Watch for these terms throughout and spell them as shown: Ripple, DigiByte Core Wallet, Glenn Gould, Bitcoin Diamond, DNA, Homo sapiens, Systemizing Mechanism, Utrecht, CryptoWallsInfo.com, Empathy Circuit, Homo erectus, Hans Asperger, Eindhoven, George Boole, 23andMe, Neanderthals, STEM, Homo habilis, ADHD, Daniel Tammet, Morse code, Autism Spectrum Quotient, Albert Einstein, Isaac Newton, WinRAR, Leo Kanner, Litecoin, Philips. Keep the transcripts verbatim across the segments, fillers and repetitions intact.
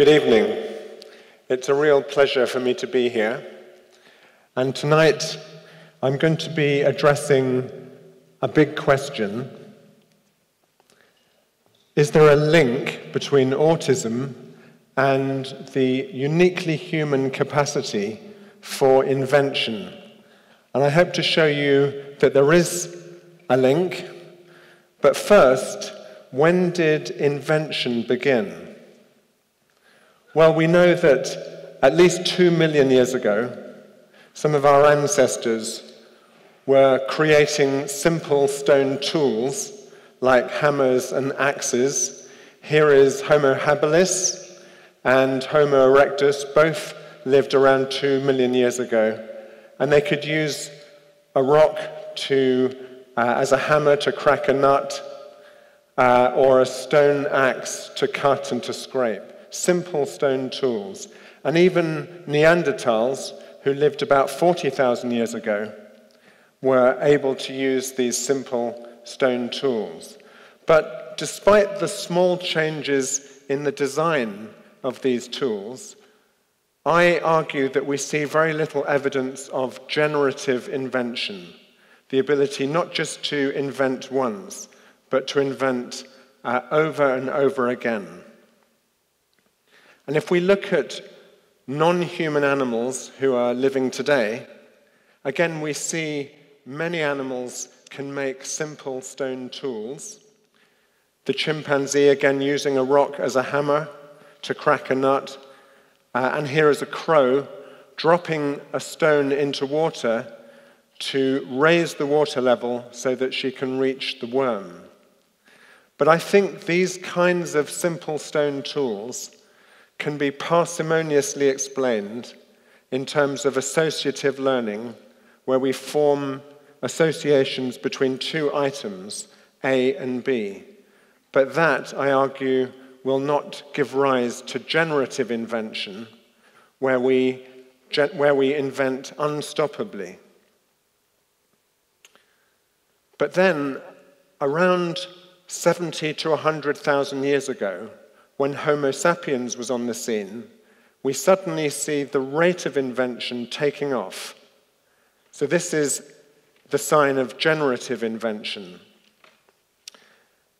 Good evening. It's a real pleasure for me to be here. And tonight, I'm going to be addressing a big question. Is there a link between autism and the uniquely human capacity for invention? And I hope to show you that there is a link. But first, when did invention begin? Well, we know that at least two million years ago, some of our ancestors were creating simple stone tools like hammers and axes. Here is Homo habilis and Homo erectus, both lived around two million years ago. And they could use a rock to, uh, as a hammer to crack a nut, uh, or a stone axe to cut and to scrape. Simple stone tools. And even Neanderthals, who lived about forty thousand years ago, were able to use these simple stone tools. But despite the small changes in the design of these tools, I argue that we see very little evidence of generative invention, the ability not just to invent once, but to invent uh, over and over again. And if we look at non-human animals who are living today, again, we see many animals can make simple stone tools. The chimpanzee, again, using a rock as a hammer to crack a nut. Uh, and here is a crow dropping a stone into water to raise the water level so that she can reach the worm. But I think these kinds of simple stone tools can be parsimoniously explained in terms of associative learning, where we form associations between two items, A and B. But that, I argue, will not give rise to generative invention, where we, where we invent unstoppably. But then, around seventy to one hundred thousand years ago, when Homo sapiens was on the scene, we suddenly see the rate of invention taking off. So this is the sign of generative invention.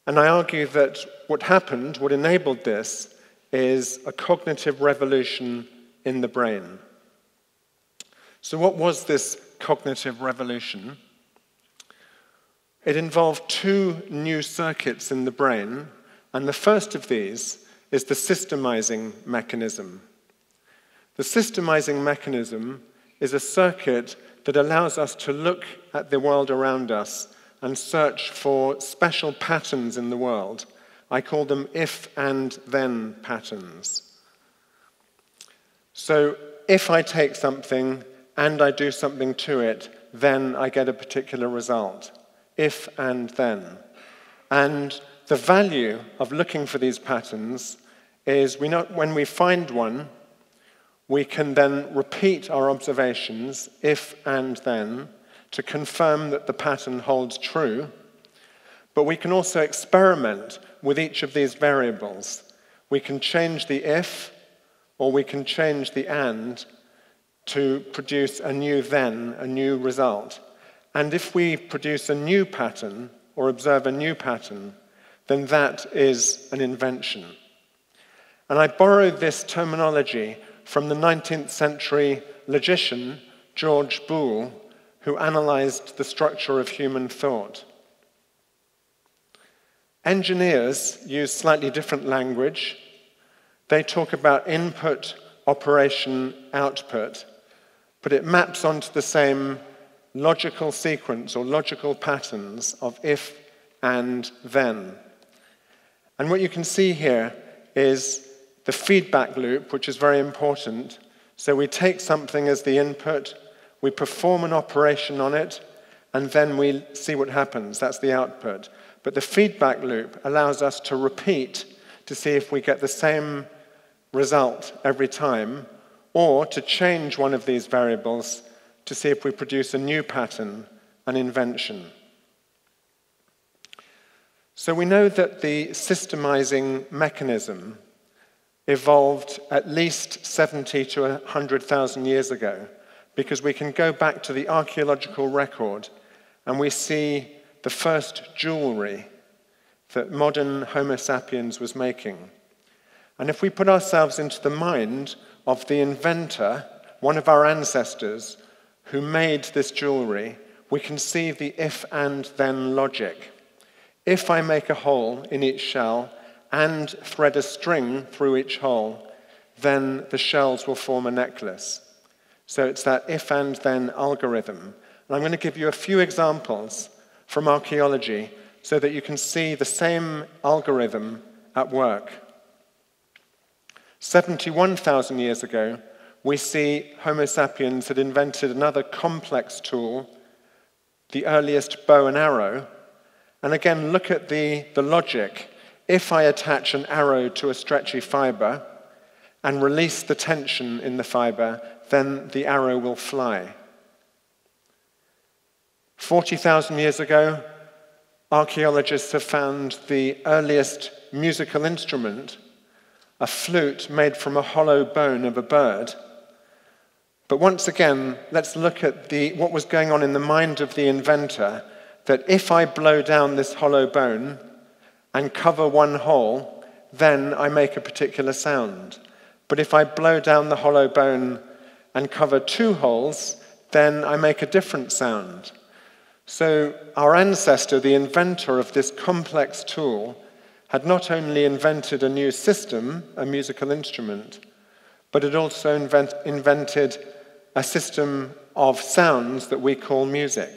And I argue that what happened, what enabled this, is a cognitive revolution in the brain. So what was this cognitive revolution? It involved two new circuits in the brain, and the first of these is the systemizing mechanism. The systemizing mechanism is a circuit that allows us to look at the world around us and search for special patterns in the world. I call them if and then patterns. So if I take something and I do something to it, then I get a particular result. If and then. And the value of looking for these patterns is we not, when we find one, we can then repeat our observations, if and then, to confirm that the pattern holds true. But we can also experiment with each of these variables. We can change the if, or we can change the and, to produce a new then, a new result. And if we produce a new pattern, or observe a new pattern, then that is an invention. And I borrowed this terminology from the nineteenth century logician, George Boole, who analyzed the structure of human thought. Engineers use slightly different language. They talk about input, operation, output, but it maps onto the same logical sequence or logical patterns of if and then. And what you can see here is the feedback loop, which is very important. So we take something as the input, we perform an operation on it, and then we see what happens. That's the output. But the feedback loop allows us to repeat to see if we get the same result every time, or to change one of these variables to see if we produce a new pattern, an invention. So we know that the systemizing mechanism evolved at least seventy to one hundred thousand years ago, because we can go back to the archaeological record and we see the first jewelry that modern Homo sapiens was making. And if we put ourselves into the mind of the inventor, one of our ancestors, who made this jewelry, we can see the if and then logic. If I make a hole in each shell and thread a string through each hole, then the shells will form a necklace. So it's that if and then algorithm. And I'm going to give you a few examples from archaeology so that you can see the same algorithm at work. seventy-one thousand years ago, we see Homo sapiens had invented another complex tool, the earliest bow and arrow. And again, look at the, the logic. If I attach an arrow to a stretchy fiber and release the tension in the fiber, then the arrow will fly. forty thousand years ago, archaeologists have found the earliest musical instrument, a flute made from a hollow bone of a bird. But once again, let's look at the, what was going on in the mind of the inventor, that if I blow down this hollow bone and cover one hole, then I make a particular sound. But if I blow down the hollow bone and cover two holes, then I make a different sound. So our ancestor, the inventor of this complex tool, had not only invented a new system, a musical instrument, but had also invent, invented a system of sounds that we call music.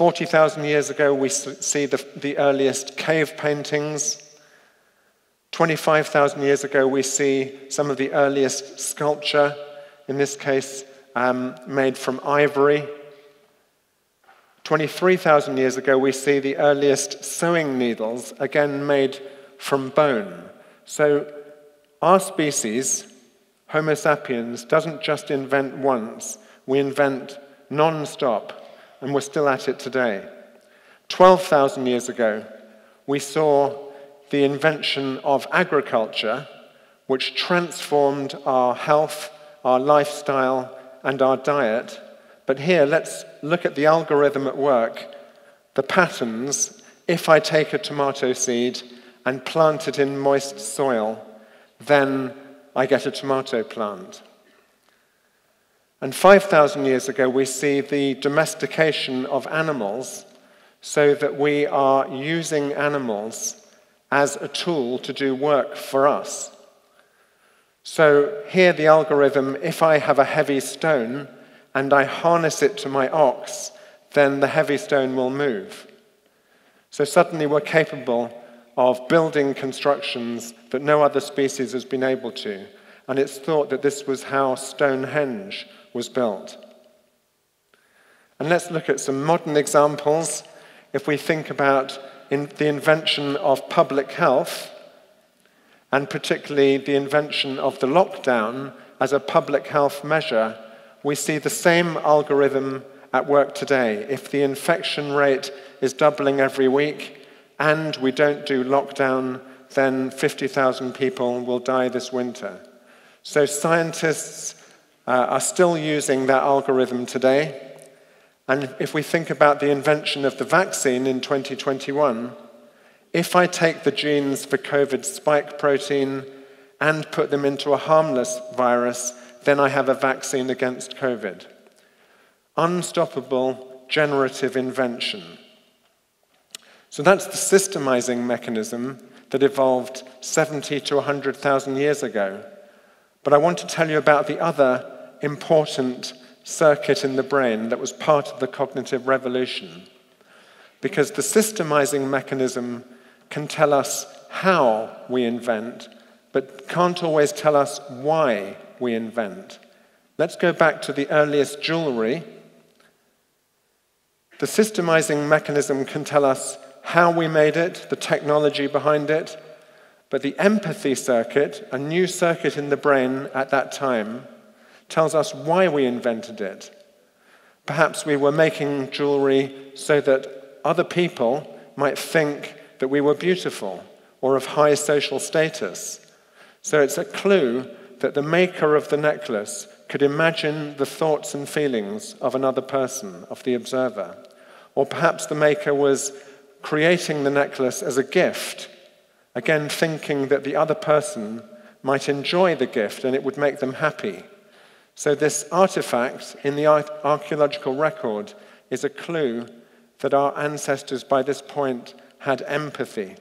forty thousand years ago, we see the, the earliest cave paintings. twenty-five thousand years ago, we see some of the earliest sculpture, in this case, um, made from ivory. twenty-three thousand years ago, we see the earliest sewing needles, again made from bone. So our species, Homo sapiens, doesn't just invent once. We invent non-stop, and we're still at it today. twelve thousand years ago, we saw the invention of agriculture, which transformed our health, our lifestyle, and our diet. But here, let's look at the algorithm at work, the patterns. If I take a tomato seed and plant it in moist soil, then I get a tomato plant. And five thousand years ago, we see the domestication of animals, so that we are using animals as a tool to do work for us. So here, the algorithm, if I have a heavy stone and I harness it to my ox, then the heavy stone will move. So suddenly we're capable of building constructions that no other species has been able to, and it's thought that this was how Stonehenge was built. And let's look at some modern examples. If we think about in the invention of public health, and particularly the invention of the lockdown as a public health measure, we see the same algorithm at work today. If the infection rate is doubling every week and we don't do lockdown, then fifty thousand people will die this winter. So scientists uh, are still using that algorithm today. And if we think about the invention of the vaccine in twenty twenty-one, if I take the genes for COVID spike protein and put them into a harmless virus, then I have a vaccine against COVID. Unstoppable generative invention. So that's the systemizing mechanism that evolved seventy to one hundred thousand years ago. But I want to tell you about the other important circuit in the brain that was part of the cognitive revolution. Because the systemizing mechanism can tell us how we invent, but can't always tell us why we invent. Let's go back to the earliest jewelry. The systemizing mechanism can tell us how we made it, the technology behind it, but the empathy circuit, a new circuit in the brain at that time, tells us why we invented it. Perhaps we were making jewelry so that other people might think that we were beautiful, or of high social status. So it's a clue that the maker of the necklace could imagine the thoughts and feelings of another person, of the observer. Or perhaps the maker was creating the necklace as a gift, again thinking that the other person might enjoy the gift and it would make them happy. So this artifact in the archaeological record is a clue that our ancestors by this point had empathy.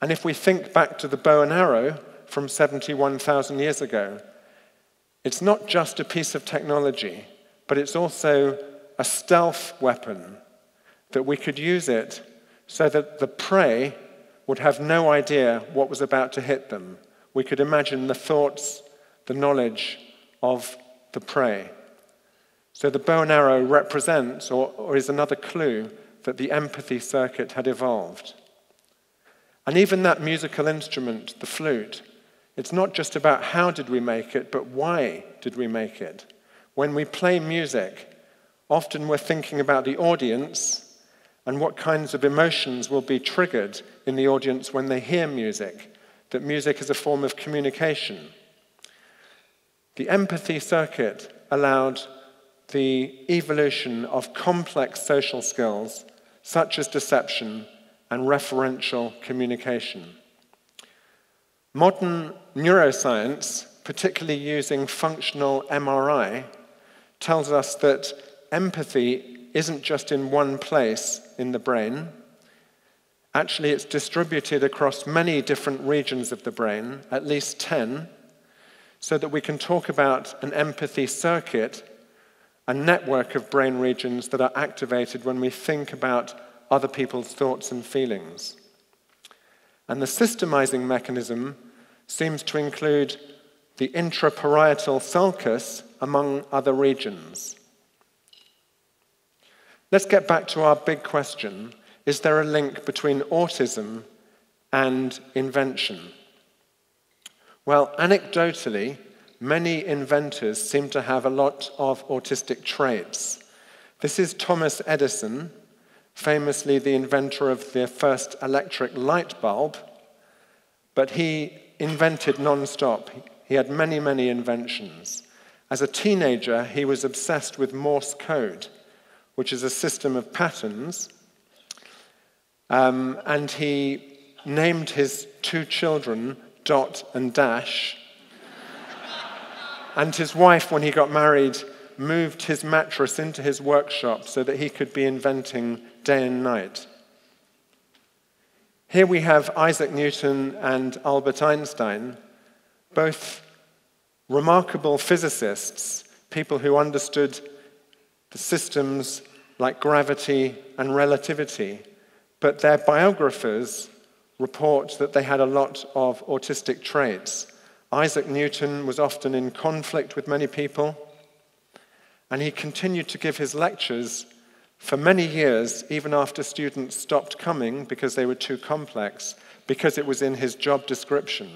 And if we think back to the bow and arrow from seventy-one thousand years ago, it's not just a piece of technology, but it's also a stealth weapon, that we could use it so that the prey would have no idea what was about to hit them. We could imagine the thoughts, the knowledge of the prey. So the bow and arrow represents, or, or is another clue, that the empathy circuit had evolved. And even that musical instrument, the flute, it's not just about how did we make it, but why did we make it? When we play music, often we're thinking about the audience and what kinds of emotions will be triggered in the audience when they hear music, that music is a form of communication. The empathy circuit allowed the evolution of complex social skills, such as deception and referential communication. Modern neuroscience, particularly using functional M R I, tells us that empathy isn't just in one place in the brain. Actually, it's distributed across many different regions of the brain, at least ten, so that we can talk about an empathy circuit, a network of brain regions that are activated when we think about other people's thoughts and feelings. And the systemizing mechanism seems to include the intraparietal sulcus among other regions. Let's get back to our big question. Is there a link between autism and invention? Well, anecdotally, many inventors seem to have a lot of autistic traits. This is Thomas Edison, famously the inventor of the first electric light bulb, but he invented non-stop. He had many, many inventions. As a teenager, he was obsessed with Morse code, which is a system of patterns, um, and he named his two children Dot and Dash, and his wife, when he got married, moved his mattress into his workshop so that he could be inventing day and night. Here we have Isaac Newton and Albert Einstein, both remarkable physicists, people who understood the systems like gravity and relativity, but their biographers report that they had a lot of autistic traits. Isaac Newton was often in conflict with many people, and he continued to give his lectures for many years, even after students stopped coming because they were too complex, because it was in his job description.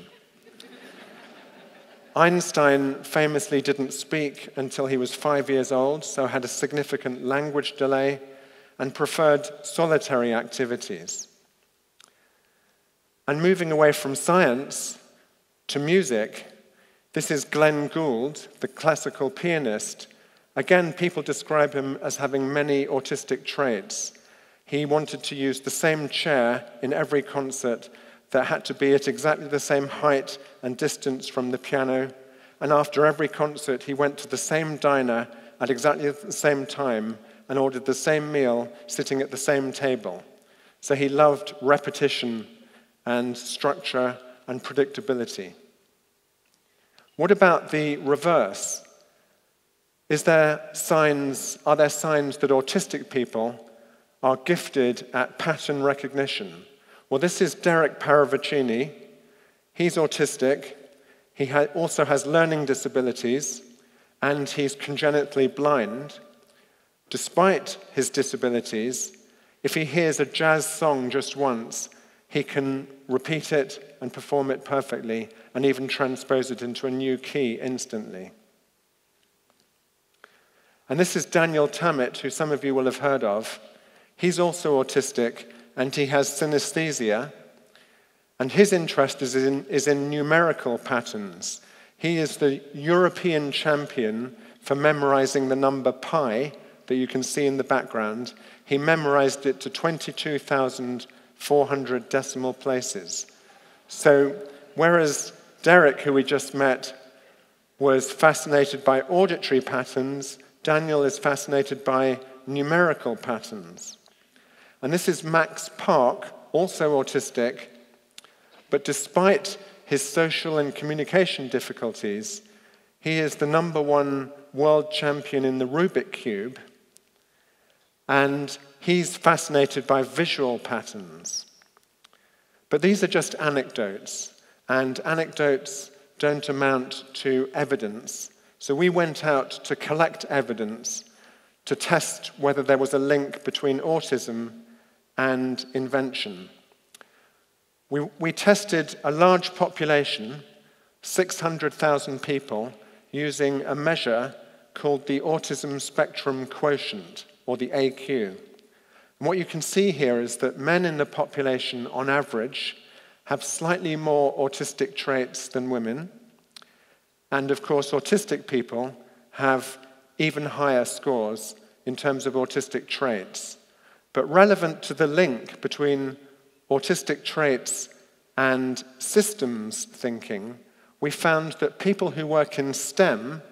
Einstein famously didn't speak until he was five years old, so had a significant language delay and preferred solitary activities. And moving away from science to music, this is Glenn Gould, the classical pianist. Again, people describe him as having many autistic traits. He wanted to use the same chair in every concert that had to be at exactly the same height and distance from the piano, and after every concert he went to the same diner at exactly the same time and ordered the same meal sitting at the same table. So he loved repetition and structure and predictability. What about the reverse? Is there signs, are there signs that autistic people are gifted at pattern recognition? Well, this is Derek Paravicini. He's autistic. He ha- also has learning disabilities, and he's congenitally blind. Despite his disabilities, if he hears a jazz song just once, he can repeat it and perform it perfectly, and even transpose it into a new key instantly. And this is Daniel Tammet, who some of you will have heard of. He's also autistic, and he has synesthesia. And his interest is in, is in numerical patterns. He is the European champion for memorizing the number pi that you can see in the background. He memorized it to twenty-two thousand four hundred decimal places. So, whereas Derek, who we just met, was fascinated by auditory patterns, Daniel is fascinated by numerical patterns. And this is Max Park, also autistic, but despite his social and communication difficulties, he is the number one world champion in the Rubik's Cube, and he's fascinated by visual patterns. But these are just anecdotes, and anecdotes don't amount to evidence. So we went out to collect evidence to test whether there was a link between autism and invention. We, we tested a large population, six hundred thousand people, using a measure called the Autism Spectrum Quotient, or the A Q. And what you can see here is that men in the population, on average, have slightly more autistic traits than women. And of course, autistic people have even higher scores in terms of autistic traits. But relevant to the link between autistic traits and systems thinking, we found that people who work in STEM,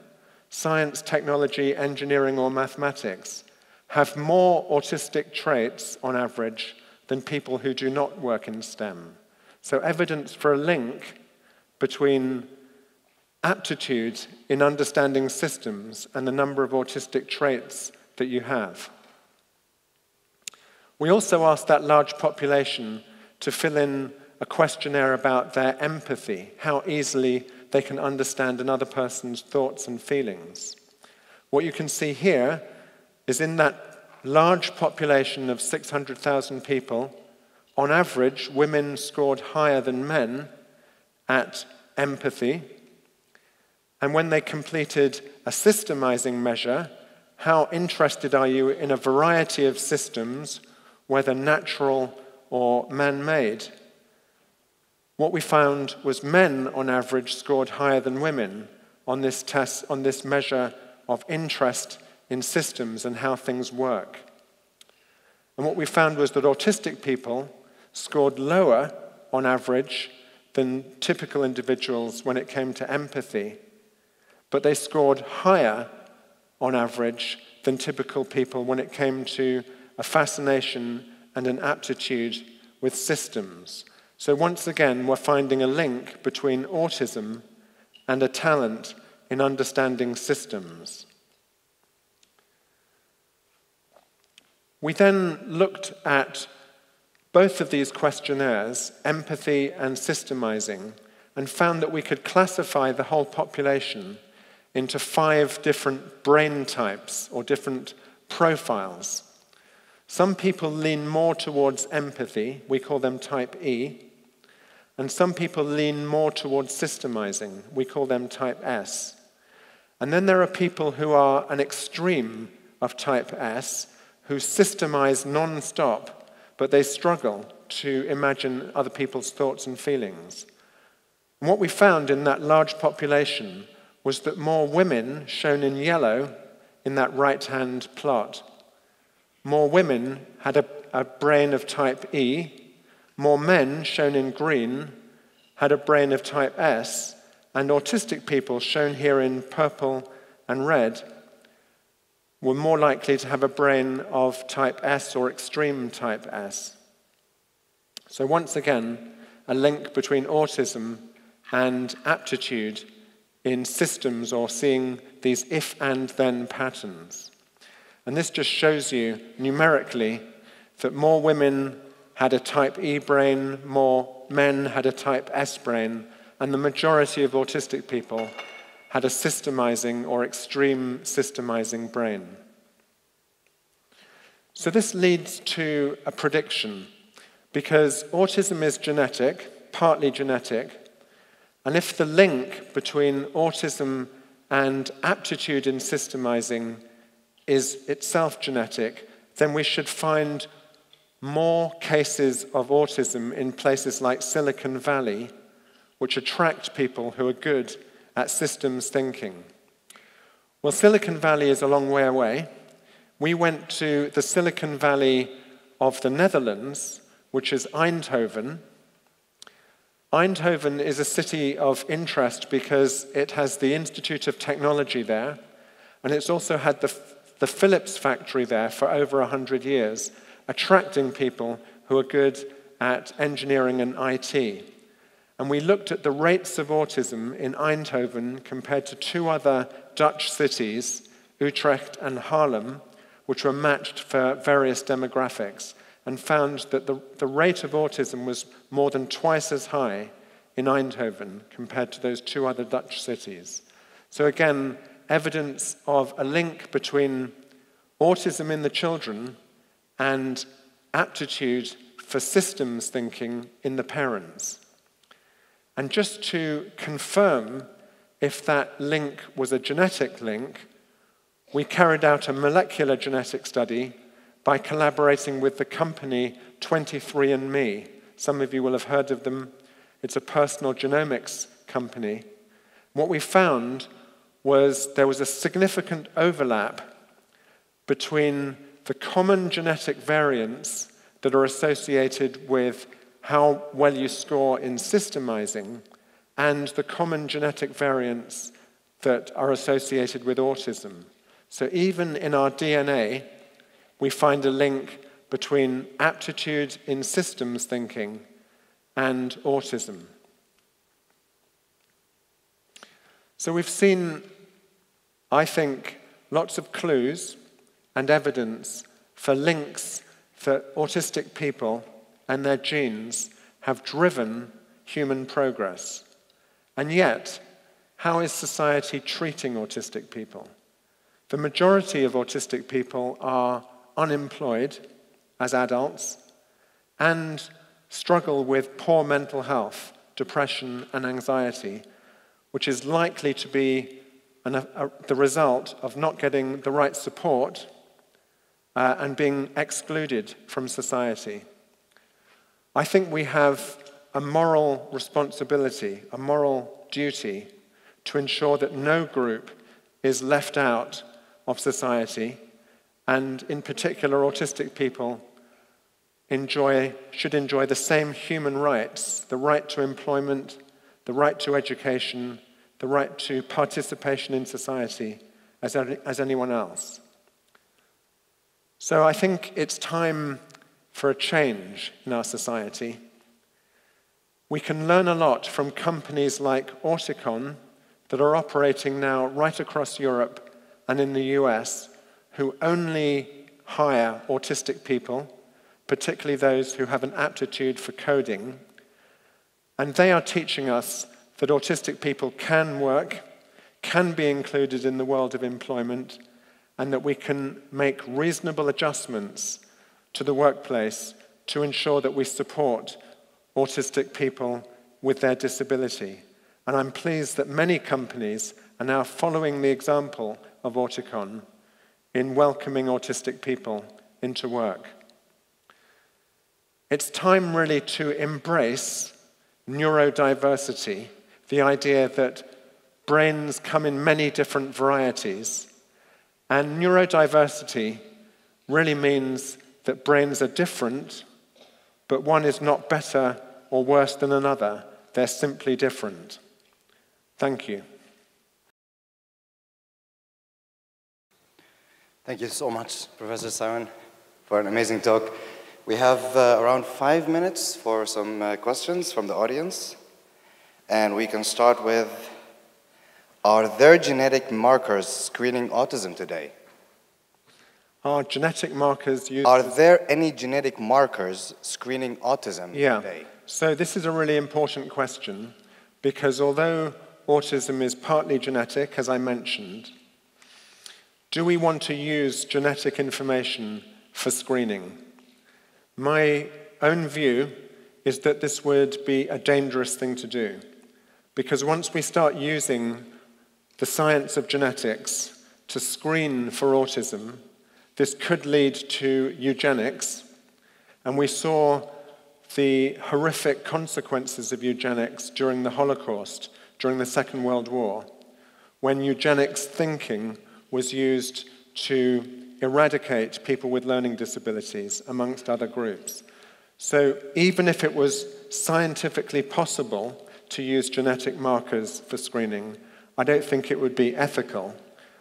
science, technology, engineering, or mathematics, have more autistic traits on average than people who do not work in STEM. So evidence for a link between aptitude in understanding systems and the number of autistic traits that you have. We also asked that large population to fill in a questionnaire about their empathy, how easily they can understand another person's thoughts and feelings. What you can see here is in that large population of six hundred thousand people, on average, women scored higher than men at empathy. And when they completed a systemizing measure, how interested are you in a variety of systems, whether natural or man-made? What we found was men, on average, scored higher than women on this test, on this measure of interest in systems and how things work. And what we found was that autistic people scored lower, on average, than typical individuals when it came to empathy, but they scored higher, on average, than typical people when it came to a fascination and an aptitude with systems. So once again, we're finding a link between autism and a talent in understanding systems. We then looked at both of these questionnaires, empathy and systemizing, and found that we could classify the whole population into five different brain types or different profiles. Some people lean more towards empathy, we call them type E, and some people lean more towards systemizing. We call them type S. And then there are people who are an extreme of type S, who systemize non-stop, but they struggle to imagine other people's thoughts and feelings. And what we found in that large population was that more women, shown in yellow in that right-hand plot, more women had a, a brain of type E. More men, shown in green, had a brain of type S, and autistic people, shown here in purple and red, were more likely to have a brain of type S or extreme type S. So once again, a link between autism and aptitude in systems or seeing these if and then patterns. And this just shows you numerically that more women had a type E brain, more men had a type S brain, and the majority of autistic people had a systemizing or extreme systemizing brain. So this leads to a prediction, because autism is genetic, partly genetic, and if the link between autism and aptitude in systemizing is itself genetic, then we should find more cases of autism in places like Silicon Valley, which attract people who are good at systems thinking. Well, Silicon Valley is a long way away. We went to the Silicon Valley of the Netherlands, which is Eindhoven. Eindhoven is a city of interest because it has the Institute of Technology there, and it's also had the, the Philips factory there for over one hundred years, attracting people who are good at engineering and I T. And we looked at the rates of autism in Eindhoven compared to two other Dutch cities, Utrecht and Haarlem, which were matched for various demographics, and found that the, the rate of autism was more than twice as high in Eindhoven compared to those two other Dutch cities. So again, evidence of a link between autism in the children and aptitude for systems thinking in the parents. And just to confirm if that link was a genetic link, we carried out a molecular genetic study by collaborating with the company twenty-three and me. Some of you will have heard of them. It's a personal genomics company. What we found was there was a significant overlap between the common genetic variants that are associated with how well you score in systemizing and the common genetic variants that are associated with autism. So even in our D N A, we find a link between aptitude in systems thinking and autism. So we've seen, I think, lots of clues and evidence for links that autistic people and their genes have driven human progress. And yet, how is society treating autistic people? The majority of autistic people are unemployed as adults and struggle with poor mental health, depression and anxiety, which is likely to be an, a, the result of not getting the right support uh, and being excluded from society. I think we have a moral responsibility, a moral duty to ensure that no group is left out of society, and in particular autistic people enjoy, should enjoy the same human rights, the right to employment, the right to education, the right to participation in society as, as anyone else. So I think it's time for a change in our society. We can learn a lot from companies like Auticon that are operating now right across Europe and in the U S, who only hire autistic people, particularly those who have an aptitude for coding. And they are teaching us that autistic people can work, can be included in the world of employment, and that we can make reasonable adjustments to the workplace to ensure that we support autistic people with their disability. And I'm pleased that many companies are now following the example of Auticon in welcoming autistic people into work. It's time really to embrace neurodiversity, the idea that brains come in many different varieties. And neurodiversity really means that brains are different, but one is not better or worse than another. They're simply different. Thank you. Thank you so much, Professor Simon, for an amazing talk. We have uh, around five minutes for some uh, questions from the audience. And we can start with, are there genetic markers screening autism today? Are genetic markers used? Are there any genetic markers screening autism yeah. today? So this is a really important question, because although autism is partly genetic, as I mentioned, do we want to use genetic information for screening? My own view is that this would be a dangerous thing to do, because once we start using the science of genetics to screen for autism, this could lead to eugenics, And we saw the horrific consequences of eugenics during the Holocaust, during the Second World War, when eugenics thinking was used to eradicate people with learning disabilities amongst other groups. So even if it was scientifically possible to use genetic markers for screening, I don't think it would be ethical.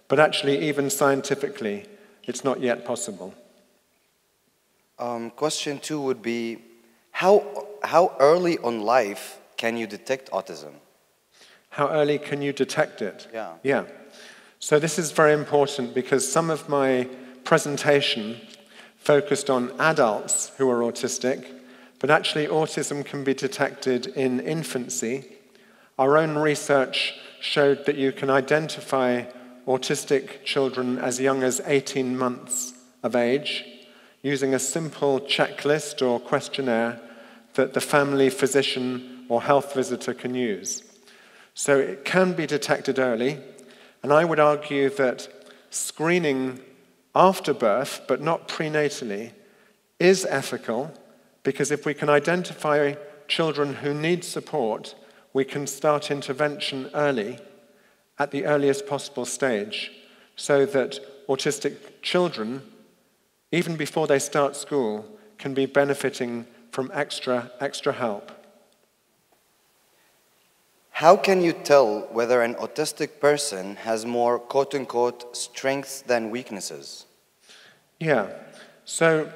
But actually, even scientifically, it's not yet possible. Um, question two would be, how, how early on life can you detect autism? How early can you detect it? Yeah. Yeah. So this is very important because some of my presentation focused on adults who are autistic, but actually autism can be detected in infancy. Our own research showed that you can identify autistic children as young as eighteen months of age using a simple checklist or questionnaire that the family physician or health visitor can use. So it can be detected early. And I would argue that screening after birth, but not prenatally, is ethical because if we can identify children who need support, we can start intervention early at the earliest possible stage so that autistic children, even before they start school, can be benefiting from extra, extra help. How can you tell whether an autistic person has more quote-unquote strengths than weaknesses? Yeah, so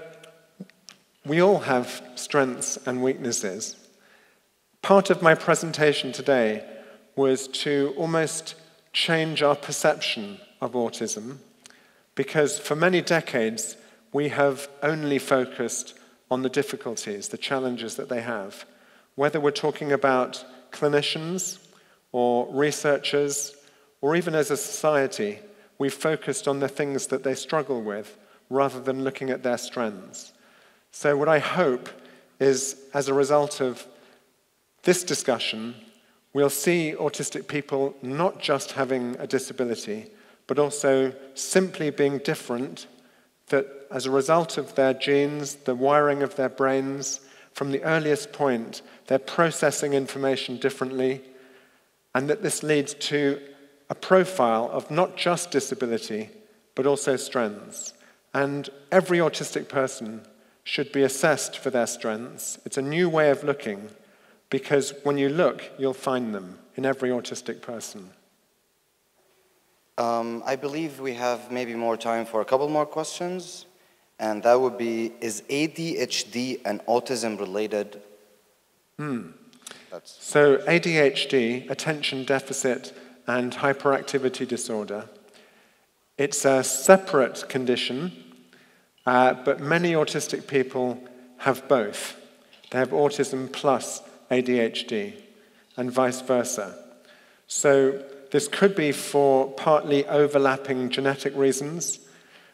we all have strengths and weaknesses. Part of my presentation today was to almost change our perception of autism because for many decades we have only focused on the difficulties, the challenges that they have. Whether we're talking about clinicians or researchers, or even as a society, we've focused on the things that they struggle with rather than looking at their strengths. So what I hope is, as a result of this discussion, we'll see autistic people not just having a disability, but also simply being different, that as a result of their genes, the wiring of their brains, from the earliest point, they're processing information differently, and that this leads to a profile of not just disability, but also strengths. And every autistic person should be assessed for their strengths. It's a new way of looking, because when you look, you'll find them in every autistic person. Um, I believe we have maybe more time for a couple more questions. And that would be, is A D H D and autism related? Hmm. That's so A D H D, attention deficit and hyperactivity disorder, it's a separate condition, uh, but many autistic people have both. They have autism plus A D H D and vice versa. So this could be for partly overlapping genetic reasons,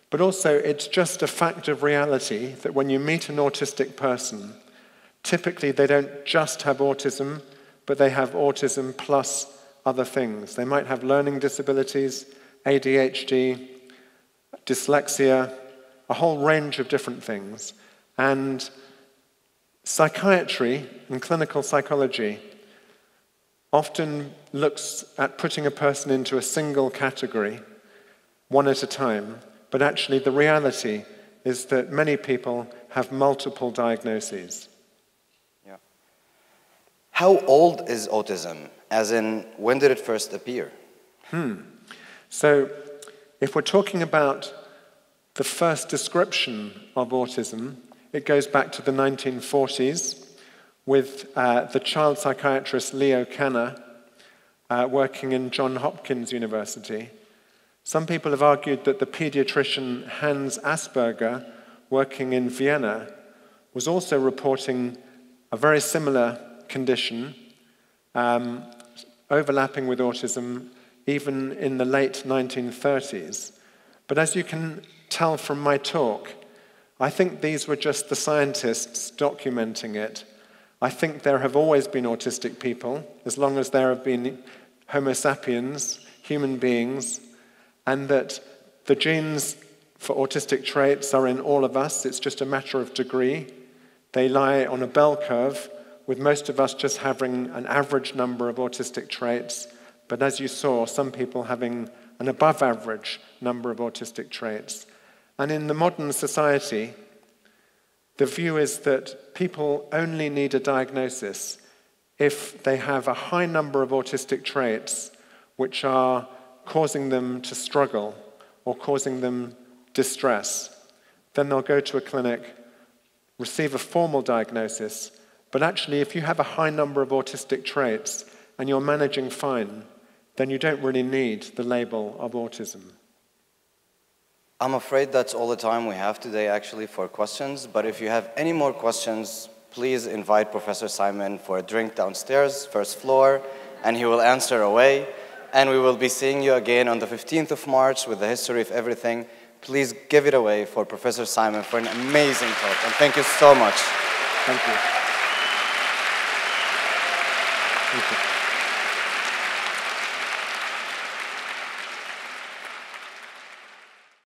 but also it's just a fact of reality that when you meet an autistic person, typically they don't just have autism, but they have autism plus other things. They might have learning disabilities, A D H D, dyslexia, a whole range of different things. And psychiatry and clinical psychology often looks at putting a person into a single category, one at a time, but actually the reality is that many people have multiple diagnoses. Yeah. How old is autism? As in, when did it first appear? Hmm. So, if we're talking about the first description of autism, it goes back to the nineteen forties with uh, the child psychiatrist Leo Kanner uh, working in Johns Hopkins University. Some people have argued that the pediatrician Hans Asperger, working in Vienna, was also reporting a very similar condition, um, overlapping with autism, even in the late nineteen thirties. But as you can tell from my talk, I think these were just the scientists documenting it. I think there have always been autistic people, as long as there have been Homo sapiens, human beings, and that the genes for autistic traits are in all of us, it's just a matter of degree, They lie on a bell curve, with most of us just having an average number of autistic traits, but as you saw, some people having an above average number of autistic traits. And in the modern society, the view is that people only need a diagnosis if they have a high number of autistic traits which are causing them to struggle or causing them distress. Then they'll go to a clinic, receive a formal diagnosis, but actually if you have a high number of autistic traits and you're managing fine, then you don't really need the label of autism. I'm afraid that's all the time we have today actually for questions, but if you have any more questions, please invite Professor Simon for a drink downstairs, first floor, and he will answer away. And we will be seeing you again on the fifteenth of March with the history of everything. Please give it away for Professor Simon for an amazing talk, and thank you so much. Thank you. Thank you.